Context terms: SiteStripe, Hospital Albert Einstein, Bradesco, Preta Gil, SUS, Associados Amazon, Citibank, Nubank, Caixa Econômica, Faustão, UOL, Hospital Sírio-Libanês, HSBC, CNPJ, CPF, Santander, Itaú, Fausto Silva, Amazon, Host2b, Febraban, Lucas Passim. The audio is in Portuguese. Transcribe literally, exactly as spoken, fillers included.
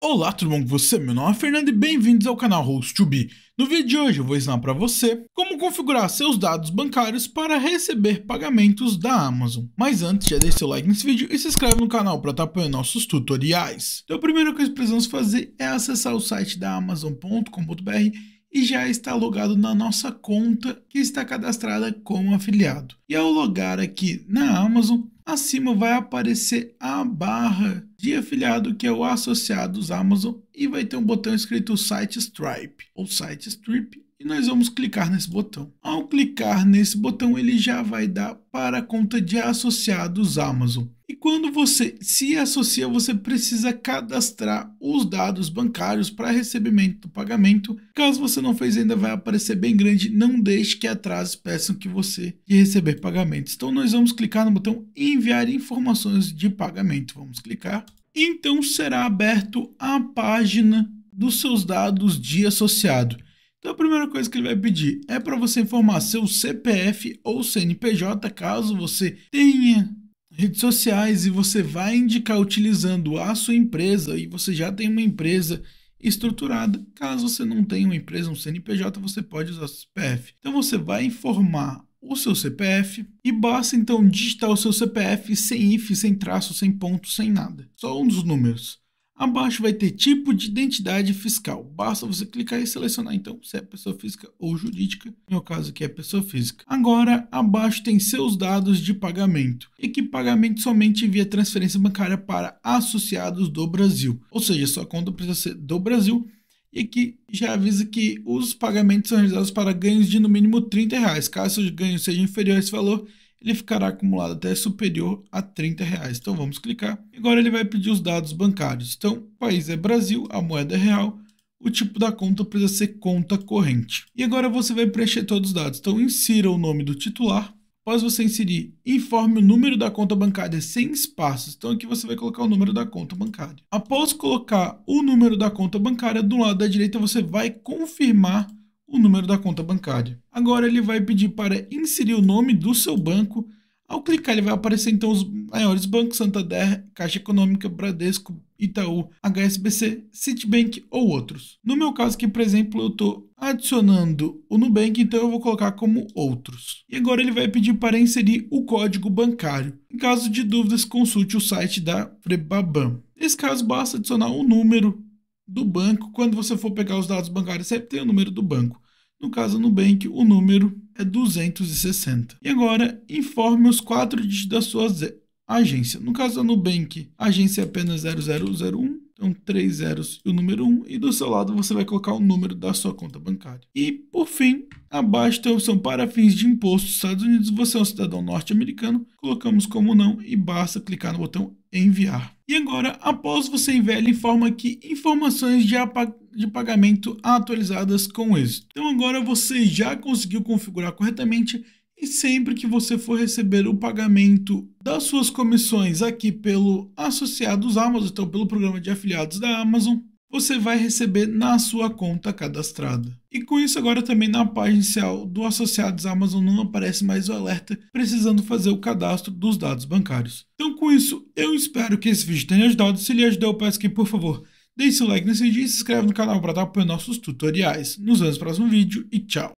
Olá, tudo bom com você? Meu nome é Fernando e bem-vindos ao canal Host to B. No vídeo de hoje eu vou ensinar para você como configurar seus dados bancários para receber pagamentos da Amazon. Mas antes, já deixe seu like nesse vídeo e se inscreve no canal para estar apoiando nossos tutoriais. Então a primeira coisa que precisamos fazer é acessar o site da Amazon ponto com ponto br e já está logado na nossa conta que está cadastrada como afiliado. E ao logar aqui na Amazon, acima vai aparecer a barra de afiliado, que é o Associados Amazon, e vai ter um botão escrito SiteStripe ou SiteStripe, e nós vamos clicar nesse botão. Ao clicar nesse botão, ele já vai dar para a conta de Associados Amazon. E quando você se associa, você precisa cadastrar os dados bancários para recebimento do pagamento. Caso você não fez ainda, vai aparecer bem grande: não deixe que atrasos peçam que você de receber pagamentos. Então nós vamos clicar no botão enviar informações de pagamento. Vamos clicar. Então será aberto a página dos seus dados de associado. Então a primeira coisa que ele vai pedir é para você informar seu C P F ou C N P J, caso você tenha redes sociais e você vai indicar utilizando a sua empresa e você já tem uma empresa estruturada. Caso você não tenha uma empresa, um C N P J, você pode usar o C P F. Então você vai informar o seu C P F e basta então digitar o seu C P F sem hífen, sem traço, sem ponto, sem nada. Só um dos números. Abaixo vai ter tipo de identidade fiscal. Basta você clicar e selecionar então se é pessoa física ou jurídica. No meu caso aqui é pessoa física. Agora abaixo tem seus dados de pagamento. E que pagamento somente via transferência bancária para associados do Brasil. Ou seja, sua conta precisa ser do Brasil. E aqui já avisa que os pagamentos são realizados para ganhos de no mínimo trinta reais. Caso o ganho seja inferior a esse valor, ele ficará acumulado até superior a trinta reais. Então vamos clicar. Agora ele vai pedir os dados bancários. Então o país é Brasil, a moeda é real, o tipo da conta precisa ser conta corrente. E agora você vai preencher todos os dados. Então insira o nome do titular. Após você inserir, informe o número da conta bancária sem espaços. Então aqui você vai colocar o número da conta bancária. Após colocar o número da conta bancária, do lado da direita você vai confirmar o número da conta bancária. Agora ele vai pedir para inserir o nome do seu banco. Ao clicar ele vai aparecer então os maiores bancos: Santander, Caixa Econômica, Bradesco, Itaú, H S B C, Citibank ou outros. No meu caso aqui, por exemplo, eu estou adicionando o Nubank, então eu vou colocar como outros. E agora ele vai pedir para inserir o código bancário. Em caso de dúvidas, consulte o site da Febraban. Nesse caso basta adicionar o número do banco. Quando você for pegar os dados bancários, sempre tem o número do banco. No caso Nubank, o número é duzentos e sessenta. E agora informe os quatro dígitos da sua agência. No caso da Nubank, a agência é apenas zero zero zero um, então três zeros e o número um, e do seu lado você vai colocar o número da sua conta bancária. E por fim, abaixo tem a opção para fins de imposto dos Estados Unidos. Você é um cidadão norte-americano, colocamos como não e basta clicar no botão enviar. E agora, após você enviar, ele informa aqui informações de, de pagamento atualizadas com êxito. Então agora você já conseguiu configurar corretamente e sempre que você for receber o pagamento das suas comissões aqui pelo Associados Amazon, então pelo programa de afiliados da Amazon, você vai receber na sua conta cadastrada. E com isso agora também na página inicial do Associados Amazon não aparece mais o alerta precisando fazer o cadastro dos dados bancários. Então com isso eu espero que esse vídeo tenha ajudado. Se lhe ajudou, eu peço que por favor deixe seu like nesse vídeo e se inscreve no canal para estar apoiando nossos tutoriais. Nos vemos no próximo vídeo e tchau!